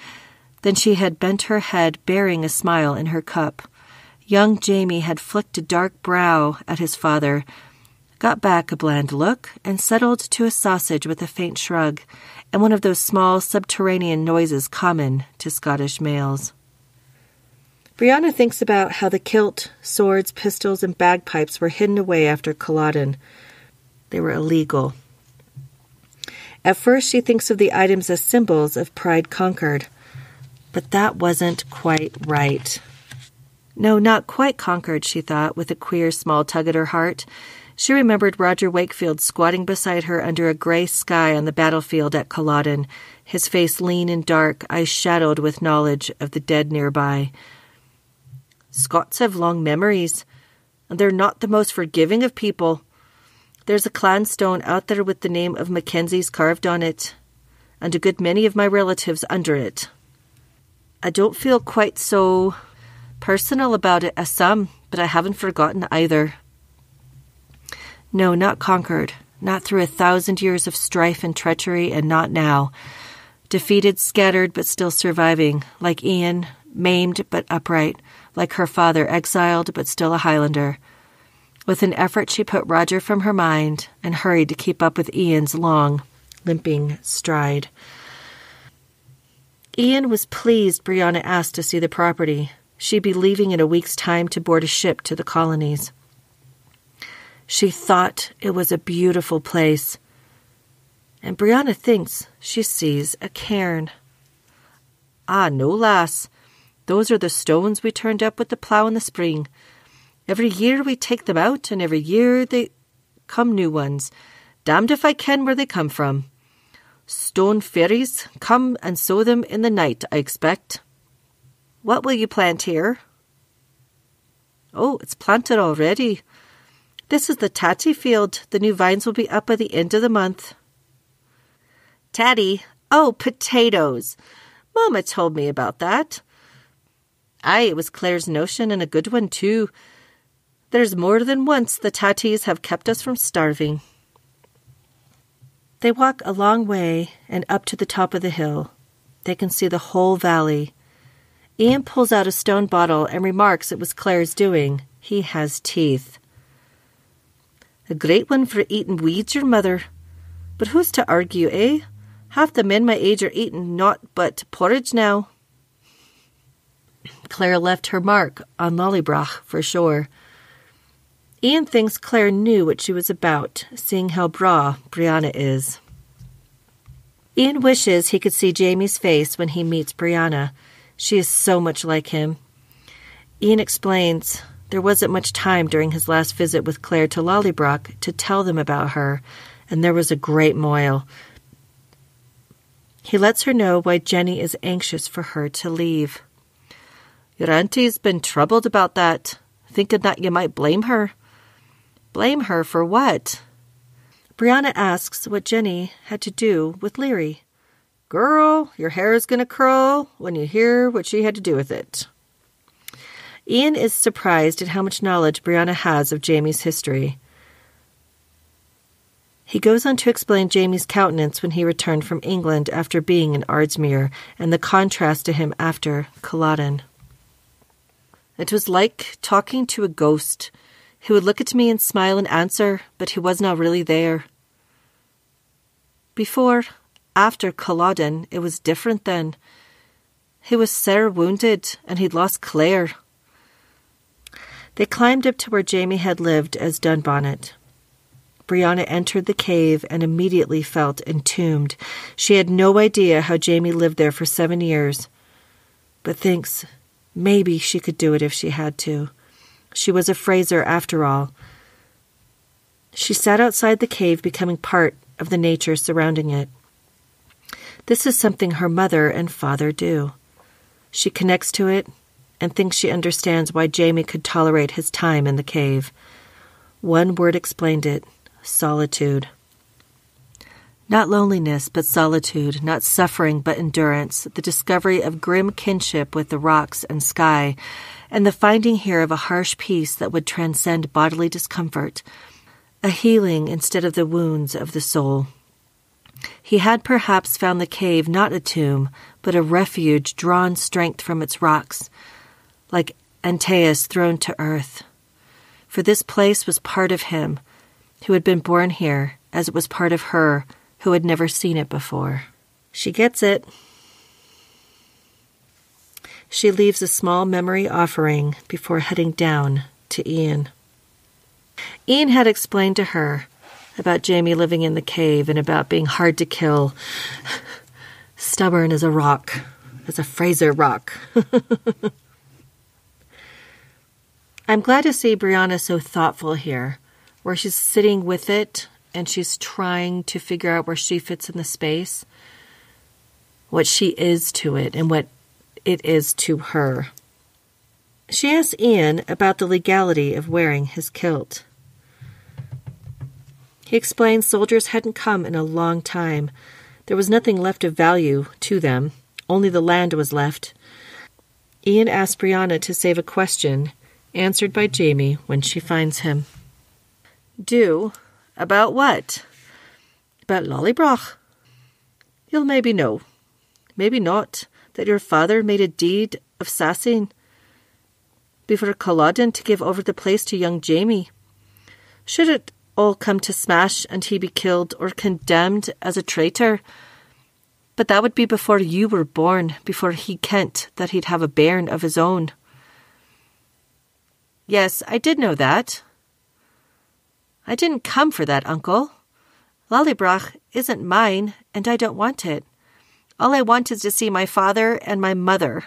Then she had bent her head, bearing a smile in her cup. Young Jamie had flicked a dark brow at his father, got back a bland look, and settled to a sausage with a faint shrug, and one of those small subterranean noises common to Scottish males. Brianna thinks about how the kilt, swords, pistols, and bagpipes were hidden away after Culloden. They were illegal. At first she thinks of the items as symbols of pride conquered, but that wasn't quite right. No, not quite conquered, she thought, with a queer small tug at her heart. She remembered Roger Wakefield squatting beside her under a gray sky on the battlefield at Culloden, his face lean and dark, eyes shadowed with knowledge of the dead nearby. Scots have long memories, and they're not the most forgiving of people. There's a clan stone out there with the name of Mackenzie's carved on it, and a good many of my relatives under it. I don't feel quite so personal about it as some, but I haven't forgotten either. No, not conquered, not through 1,000 years of strife and treachery, and not now. Defeated, scattered, but still surviving, like Ian, maimed but upright, like her father, exiled but still a Highlander. With an effort she put Roger from her mind and hurried to keep up with Ian's long, limping stride. Ian was pleased Brianna asked to see the property. She'd be leaving in a week's time to board a ship to the colonies. She thought it was a beautiful place. And Brianna thinks she sees a cairn. Ah, no, lass. Those are the stones we turned up with the plough in the spring. Every year we take them out, and every year they come new ones. Damned if I ken where they come from. Stone fairies come and sow them in the night, I expect. What will you plant here? Oh, it's planted already. This is the tatty field. The new vines will be up by the end of the month. Tatty? Oh, potatoes. Mama told me about that. Aye, it was Claire's notion, and a good one, too. There's more than once the tatties have kept us from starving. They walk a long way and up to the top of the hill. They can see the whole valley. Ian pulls out a stone bottle and remarks it was Claire's doing. He has teeth. A great one for eating weeds, your mother. But who's to argue, eh? Half the men my age are eating naught but porridge now. Claire left her mark on Lallybroch for sure. Ian thinks Claire knew what she was about, seeing how braw Brianna is. Ian wishes he could see Jamie's face when he meets Brianna. She is so much like him. Ian explains there wasn't much time during his last visit with Claire to Lallybroch to tell them about her, and there was a great moil. He lets her know why Jenny is anxious for her to leave. Your auntie's been troubled about that, thinking that you might blame her. Blame her for what? Brianna asks what Jenny had to do with Leary. Girl, your hair is going to curl when you hear what she had to do with it. Ian is surprised at how much knowledge Brianna has of Jamie's history. He goes on to explain Jamie's countenance when he returned from England after being in Ardsmuir, and the contrast to him after Culloden. It was like talking to a ghost. He would look at me and smile and answer, but he was not really there. After Culloden, it was different then. He was sore wounded, and he'd lost Claire. They climbed up to where Jamie had lived as Dunbonnet. Brianna entered the cave and immediately felt entombed. She had no idea how Jamie lived there for 7 years, but thinks maybe she could do it if she had to. She was a Fraser after all. She sat outside the cave, becoming part of the nature surrounding it. This is something her mother and father do. She connects to it and thinks she understands why Jamie could tolerate his time in the cave. One word explained it: solitude. Not loneliness, but solitude, not suffering, but endurance, the discovery of grim kinship with the rocks and sky, and the finding here of a harsh peace that would transcend bodily discomfort, a healing instead of the wounds of the soul. He had perhaps found the cave not a tomb, but a refuge drawn strength from its rocks, like Antaeus thrown to earth. For this place was part of him, who had been born here, as it was part of her, who had never seen it before. She gets it. She leaves a small memory offering before heading down to Ian. Ian had explained to her about Jamie living in the cave and about being hard to kill. Stubborn as a rock, as a Fraser rock. I'm glad to see Brianna so thoughtful here, where she's sitting with it and she's trying to figure out where she fits in the space, what she is to it and what it is to her. She asks Ian about the legality of wearing his kilt. He explained soldiers hadn't come in a long time. There was nothing left of value to them. Only the land was left. Ian asked Brianna to save a question, answered by Jamie when she finds him. Do? About what? About Lallybroch. You'll maybe know, maybe not, that your father made a deed of sassin before Culloden to give over the place to young Jamie. Should it all come to smash and he be killed or condemned as a traitor? But that would be before you were born, before he kent that he'd have a bairn of his own. Yes, I did know that. I didn't come for that, uncle. Lallybroch isn't mine, and I don't want it. All I want is to see my father and my mother.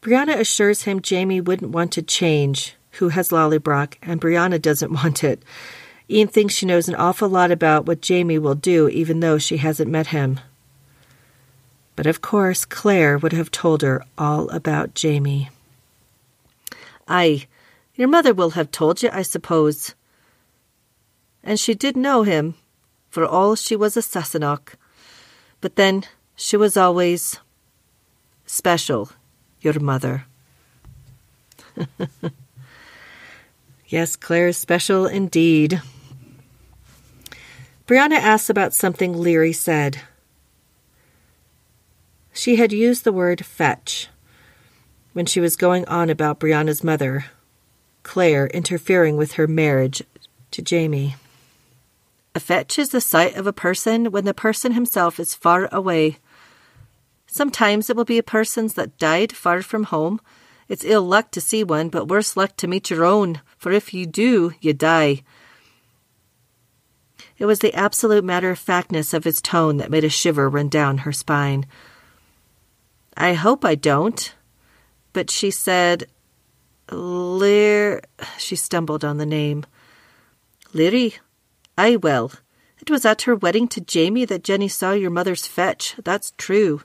Brianna assures him Jamie wouldn't want to change who has Lallybroch, and Brianna doesn't want it. Ian thinks she knows an awful lot about what Jamie will do, even though she hasn't met him. But of course, Claire would have told her all about Jamie. Aye, your mother will have told you, I suppose. And she did know him, for all she was a Sassenach. But then she was always special, your mother. Yes, Claire is special indeed. Brianna asks about something Leary said. She had used the word fetch when she was going on about Brianna's mother, Claire, interfering with her marriage to Jamie. A fetch is the sight of a person when the person himself is far away. Sometimes it will be a person's that died far from home. It's ill luck to see one, but worse luck to meet your own, for if you do, you die. It was the absolute matter-of-factness of his tone that made a shiver run down her spine. I hope I don't, but she said, she stumbled on the name. Leary? Aye, well, it was at her wedding to Jamie that Jenny saw your mother's fetch, that's true.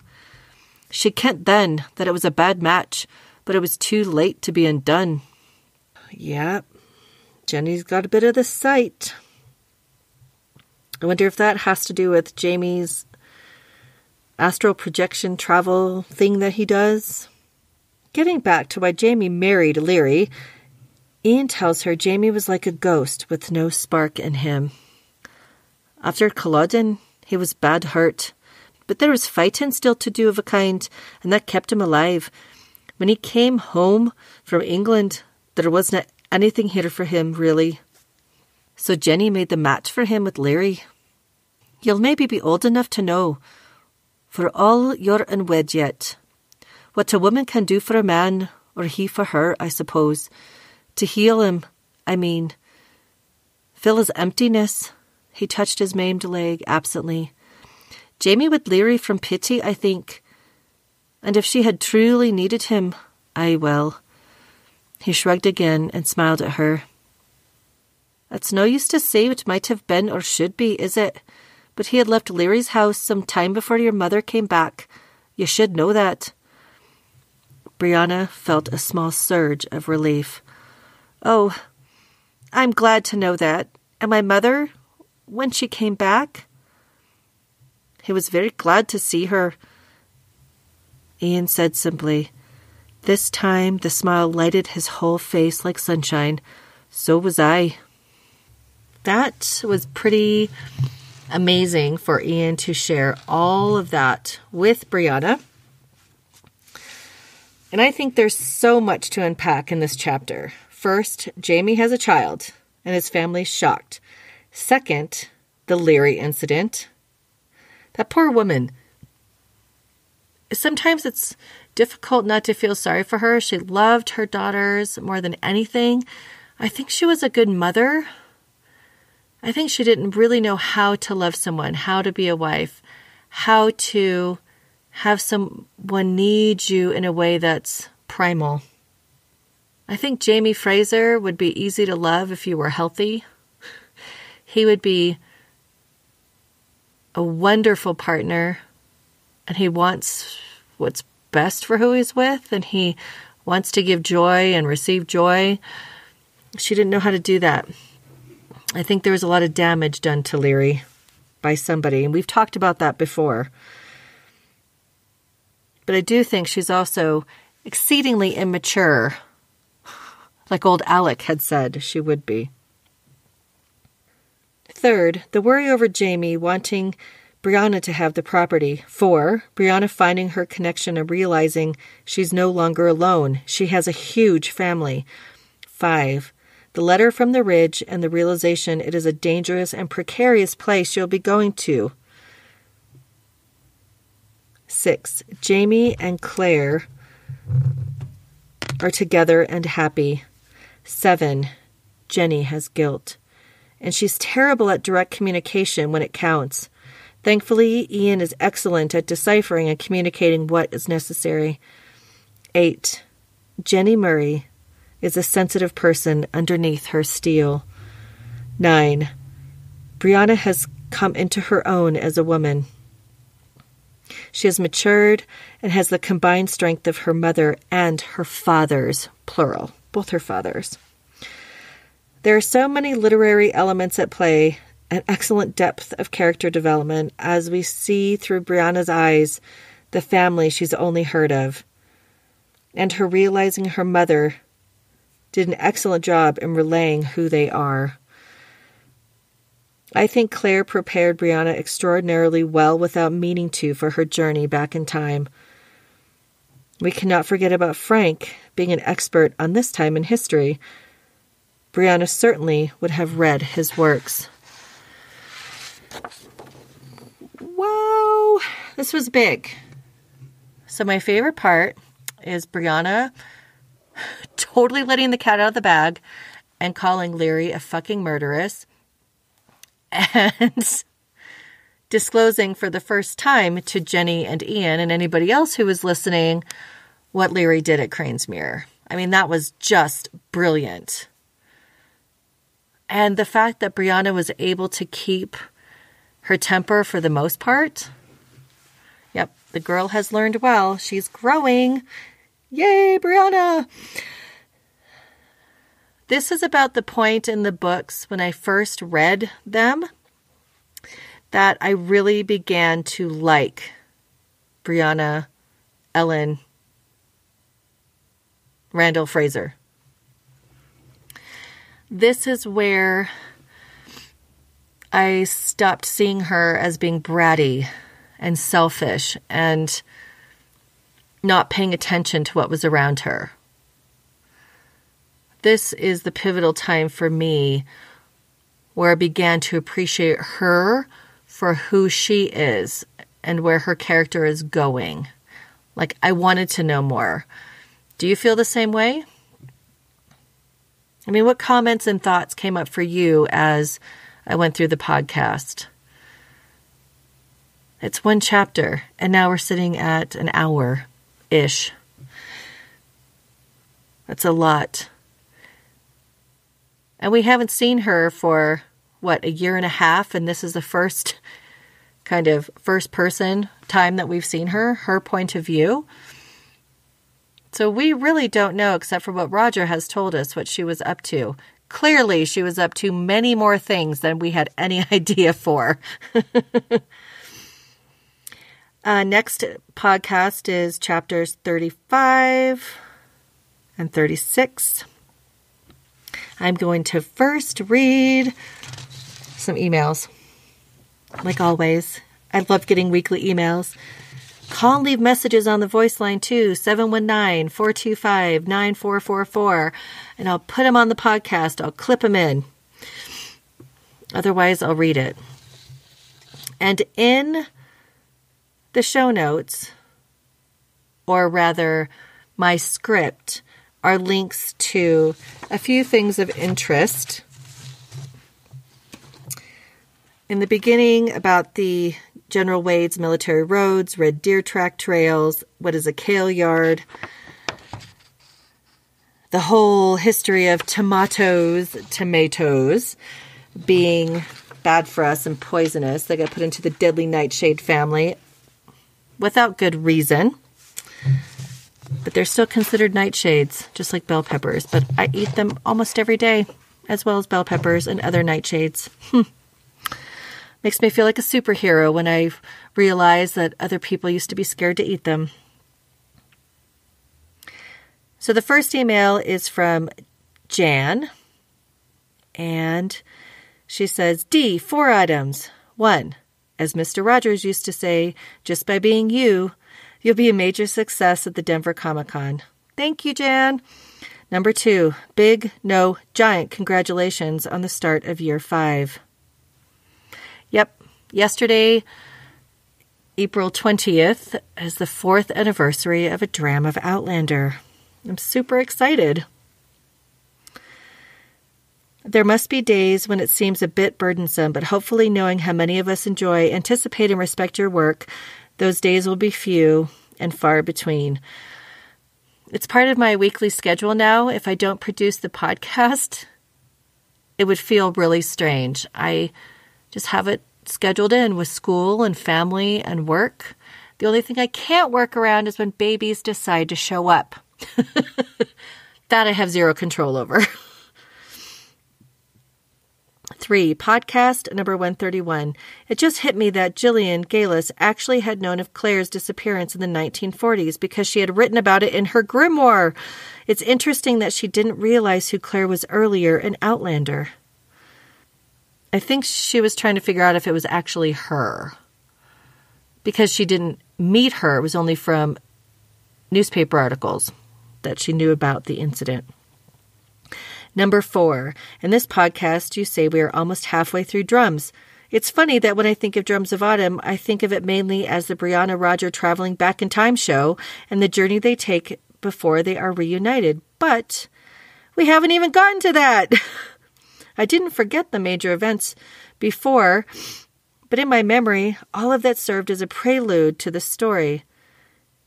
She kent then that it was a bad match, but it was too late to be undone. Yep, yeah, Jenny's got a bit of the sight. I wonder if that has to do with Jamie's astral projection travel thing that he does. Getting back to why Jamie married Leary, Ian tells her Jamie was like a ghost with no spark in him. After Culloden, he was bad hurt, but there was fighting still to do of a kind, and that kept him alive. When he came home from England, there wasn't anything here for him, really. So Jenny made the match for him with Larry. You'll maybe be old enough to know, for all you're unwed yet, what a woman can do for a man, or he for her, I suppose. To heal him, I mean. Fill his emptiness. He touched his maimed leg absently. Jamie would Laoghaire from pity, I think. And if she had truly needed him, aye, well. He shrugged again and smiled at her. It's no use to say what might have been or should be, is it? But he had left Laoghaire house some time before your mother came back. You should know that. Brianna felt a small surge of relief. Oh, I'm glad to know that. And my mother, when she came back? He was very glad to see her. Ian said simply. This time the smile lighted his whole face like sunshine. So was I. That was pretty amazing for Ian to share all of that with Brianna. And I think there's so much to unpack in this chapter. First, Jamie has a child, and his family's shocked. Second, the Laoghaire incident. That poor woman. Sometimes it's difficult not to feel sorry for her. She loved her daughters more than anything. I think she was a good mother. I think she didn't really know how to love someone, how to be a wife, how to have someone need you in a way that's primal. I think Jamie Fraser would be easy to love if you were healthy. He would be a wonderful partner, and he wants what's best for who he's with, and he wants to give joy and receive joy. She didn't know how to do that. I think there was a lot of damage done to Laoghaire by somebody, and we've talked about that before. But I do think she's also exceedingly immature. Like old Alec had said she would be. Third, the worry over Jamie wanting Brianna to have the property. Four, Brianna finding her connection and realizing she's no longer alone. She has a huge family. Five, the letter from the Ridge and the realization it is a dangerous and precarious place you'll be going to. Six, Jamie and Claire are together and happy. 7, Jenny has guilt, and she's terrible at direct communication when it counts. Thankfully, Ian is excellent at deciphering and communicating what is necessary. 8, Jenny Murray is a sensitive person underneath her steel. 9, Brianna has come into her own as a woman. She has matured and has the combined strength of her mother and her fathers, plural, both her fathers. There are so many literary elements at play, an excellent depth of character development as we see through Brianna's eyes the family she's only heard of, and her realizing her mother did an excellent job in relaying who they are. I think Claire prepared Brianna extraordinarily well without meaning to for her journey back in time. We cannot forget about Frank being an expert on this time in history. Brianna certainly would have read his works. Whoa! This was big. So my favorite part is Brianna totally letting the cat out of the bag and calling Laoghaire a fucking murderess. And disclosing for the first time to Jenny and Ian and anybody else who was listening what Laoghaire did at Cranesmere. I mean, that was just brilliant. And the fact that Brianna was able to keep her temper for the most part. Yep, the girl has learned well. She's growing. Yay, Brianna! This is about the point in the books when I first read them that I really began to like Brianna, Ellen, Randall Fraser. This is where I stopped seeing her as being bratty and selfish and not paying attention to what was around her. This is the pivotal time for me where I began to appreciate her for who she is and where her character is going. Like, I wanted to know more. Do you feel the same way? I mean, what comments and thoughts came up for you as I went through the podcast? It's one chapter, and now we're sitting at an hour-ish. That's a lot. And we haven't seen her for, what, a year and a half, and this is the first kind of first-person time that we've seen her, her point of view. So we really don't know, except for what Roger has told us, what she was up to. Clearly, she was up to many more things than we had any idea for. Next podcast is chapters 35 and 36. I'm going to first read some emails. Like always, I love getting weekly emails. Call and leave messages on the voice line, too, 719-425-9444, and I'll put them on the podcast. I'll clip them in. Otherwise, I'll read it. And in the show notes, or rather my script, are links to a few things of interest. In the beginning, about the General Wade's military roads, Red Deer Track trails, what is a kailyard, the whole history of tomatoes being bad for us and poisonous. They got put into the deadly nightshade family without good reason, but they're still considered nightshades, just like bell peppers. But I eat them almost every day, as well as bell peppers and other nightshades. Makes me feel like a superhero when I realize that other people used to be scared to eat them. So the first email is from Jan, and she says, D, 4 items. 1, as Mr. Rogers used to say, just by being you, you'll be a major success at the Denver Comic-Con. Thank you, Jan. Number 2, big, no, giant congratulations on the start of year 5. Yep. Yesterday, April 20th, is the 4th anniversary of A Dram of Outlander. I'm super excited. There must be days when it seems a bit burdensome, but hopefully knowing how many of us enjoy, anticipate, and respect your work, those days will be few and far between. It's part of my weekly schedule now. If I don't produce the podcast, it would feel really strange. I just have it scheduled in with school and family and work. The only thing I can't work around is when babies decide to show up. That I have zero control over. 3, podcast number 131. It just hit me that Gillian Geillis actually had known of Claire's disappearance in the 1940s because she had written about it in her grimoire. It's interesting that she didn't realize who Claire was earlier in Outlander. I think she was trying to figure out if it was actually her, because she didn't meet her. It was only from newspaper articles that she knew about the incident. Number 4, in this podcast, you say we are almost halfway through Drums. It's funny that when I think of Drums of Autumn, I think of it mainly as the Brianna Roger traveling back in time show and the journey they take before they are reunited. But we haven't even gotten to that. I didn't forget the major events before, but in my memory, all of that served as a prelude to the story.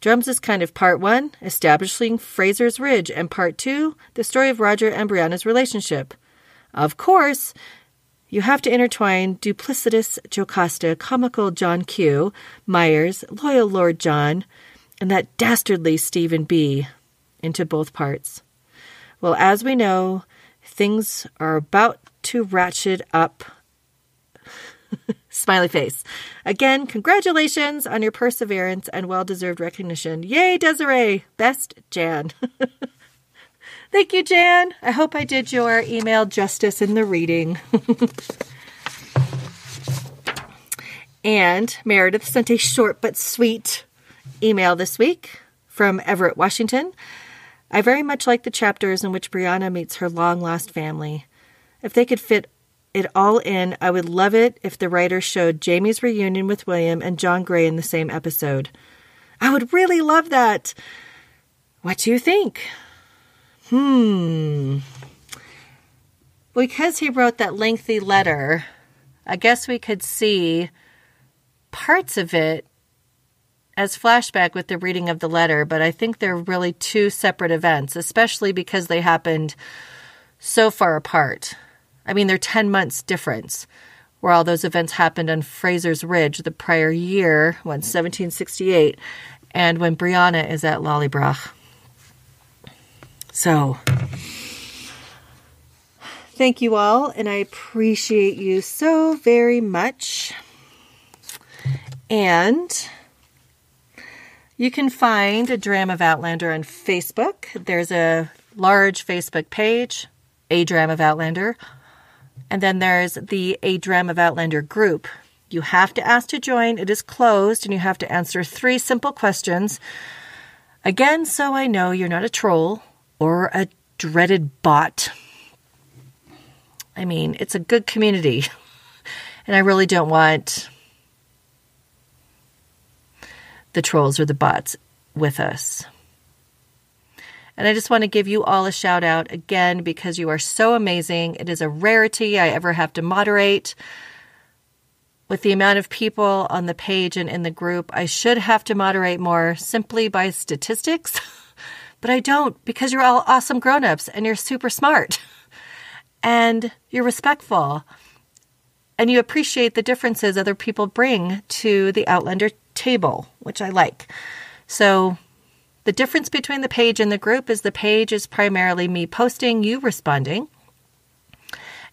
Drums is kind of part 1, establishing Fraser's Ridge, and part 2, the story of Roger and Brianna's relationship. Of course, you have to intertwine duplicitous Jocasta, comical John Q, Myers, loyal Lord John, and that dastardly Stephen B into both parts. Well, as we know, things are about to ratchet up. Smiley face. Again, congratulations on your perseverance and well-deserved recognition. Yay, Desiree. Best, Jan. Thank you, Jan. I hope I did your email justice in the reading. And Meredith sent a short but sweet email this week from Everett, Washington. I very much like the chapters in which Brianna meets her long-lost family. If they could fit it all in, I would love it if the writer showed Jamie's reunion with William and John Gray in the same episode. I would really love that. What do you think? Because he wrote that lengthy letter, I guess we could see parts of it as flashback with the reading of the letter, but I think they're really two separate events, especially because they happened so far apart. I mean, they're 10 months difference, where all those events happened on Fraser's Ridge the prior year, 1768, and when Brianna is at Lallybroch. So, thank you all, and I appreciate you so very much. And you can find A Dram of Outlander on Facebook. There's a large Facebook page, A Dram of Outlander. And then there's the A Dram of Outlander group. You have to ask to join. It is closed, and you have to answer 3 simple questions. Again, so I know you're not a troll or a dreaded bot. I mean, it's a good community. And I really don't want the trolls or the bots with us. And I just want to give you all a shout out again because you are so amazing. It is a rarity I ever have to moderate. With the amount of people on the page and in the group, I should have to moderate more simply by statistics. But I don't, because you're all awesome grown-ups and you're super smart. And you're respectful. And you appreciate the differences other people bring to the Outlander table, which I like. So the difference between the page and the group is the page is primarily me posting, you responding.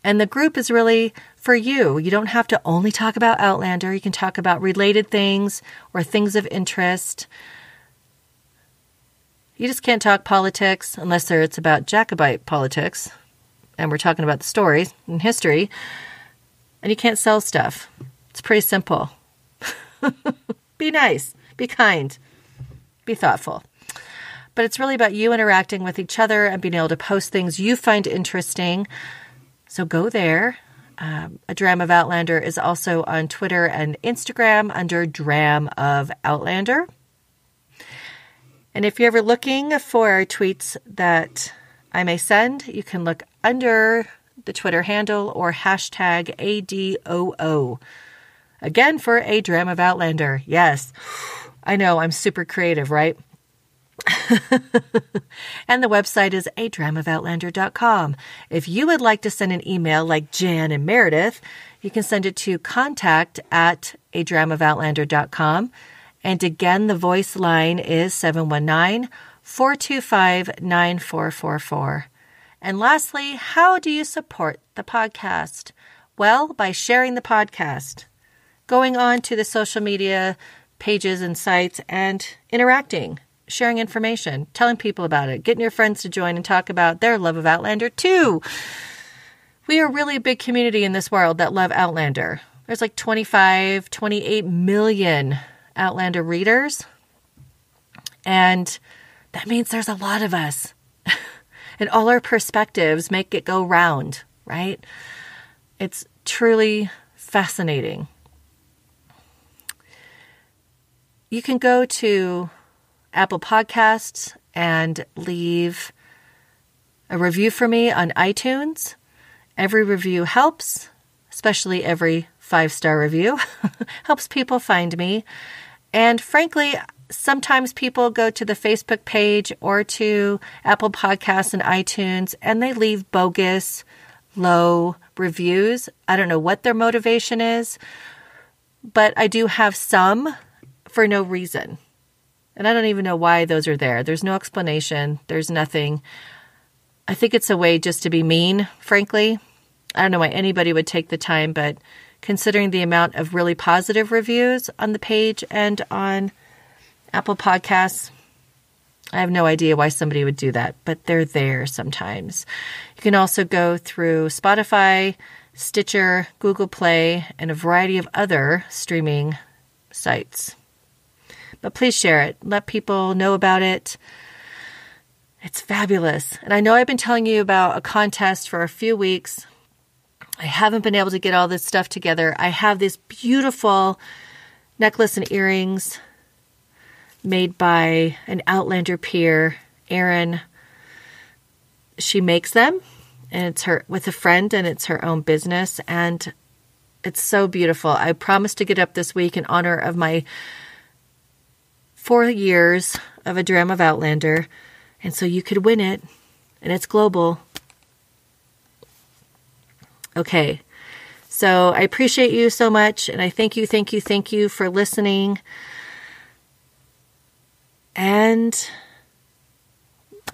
And the group is really for you. You don't have to only talk about Outlander. You can talk about related things or things of interest. You just can't talk politics unless it's about Jacobite politics. And we're talking about the stories and history. And you can't sell stuff. It's pretty simple. Be nice. Be kind. Be thoughtful. But it's really about you interacting with each other and being able to post things you find interesting. So go there. A Dram of Outlander is also on Twitter and Instagram under Dram of Outlander. And if you're ever looking for tweets that I may send, you can look under the Twitter handle or hashtag ADOO. Again, for A Dram of Outlander. Yes. I know, I'm super creative, right? And the website is adramofoutlander.com. If you would like to send an email like Jan and Meredith, you can send it to contact@adramofoutlander.com. And again, the voice line is 719-425-9444. And lastly, how do you support the podcast? Well, by sharing the podcast, going on to the social media pages and sites and interacting, sharing information, telling people about it, getting your friends to join and talk about their love of Outlander too. We are really a big community in this world that love Outlander. There's like 25, 28 million Outlander readers. And that means there's a lot of us. And all our perspectives make it go round, right? It's truly fascinating. You can go to Apple Podcasts and leave a review for me on iTunes. Every review helps, especially every 5-star review. Helps people find me. And frankly, sometimes people go to the Facebook page or to Apple Podcasts and iTunes and they leave bogus, low reviews. I don't know what their motivation is, but I do have some for no reason. And I don't even know why those are there. There's no explanation. There's nothing. I think it's a way just to be mean, frankly. I don't know why anybody would take the time, but considering the amount of really positive reviews on the page and on Apple Podcasts, I have no idea why somebody would do that, but they're there sometimes. You can also go through Spotify Stitcher, Google Play, and a variety of other streaming sites. But please share it. Let people know about it. It's fabulous. And I know I've been telling you about a contest for a few weeks. I haven't been able to get all this stuff together. I have this beautiful necklace and earrings made by an Outlander peer, Erin. She makes them, and it's her with a friend, and it's her own business, and it's so beautiful. I promised to get up this week in honor of my 4 years of A Dram of Outlander, and so you could win it, and it's global. Okay, so I appreciate you so much, and I thank you for listening. And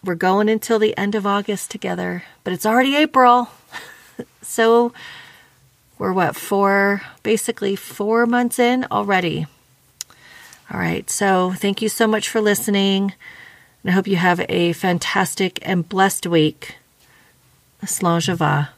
we're going until the end of August together, but it's already April. So we're basically four months in already. All right. So thank you so much for listening. And I hope you have a fantastic and blessed week. Slán Java.